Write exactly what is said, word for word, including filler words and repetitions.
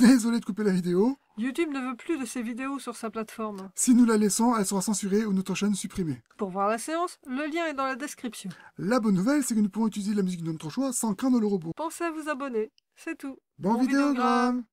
Désolé de couper la vidéo. YouTube ne veut plus de ces vidéos sur sa plateforme. Si nous la laissons, elle sera censurée ou notre chaîne supprimée. Pour voir la séance, le lien est dans la description. La bonne nouvelle, c'est que nous pourrons utiliser la musique de notre choix sans craindre le robot. Pensez à vous abonner, c'est tout. Bon, bon vidéogramme.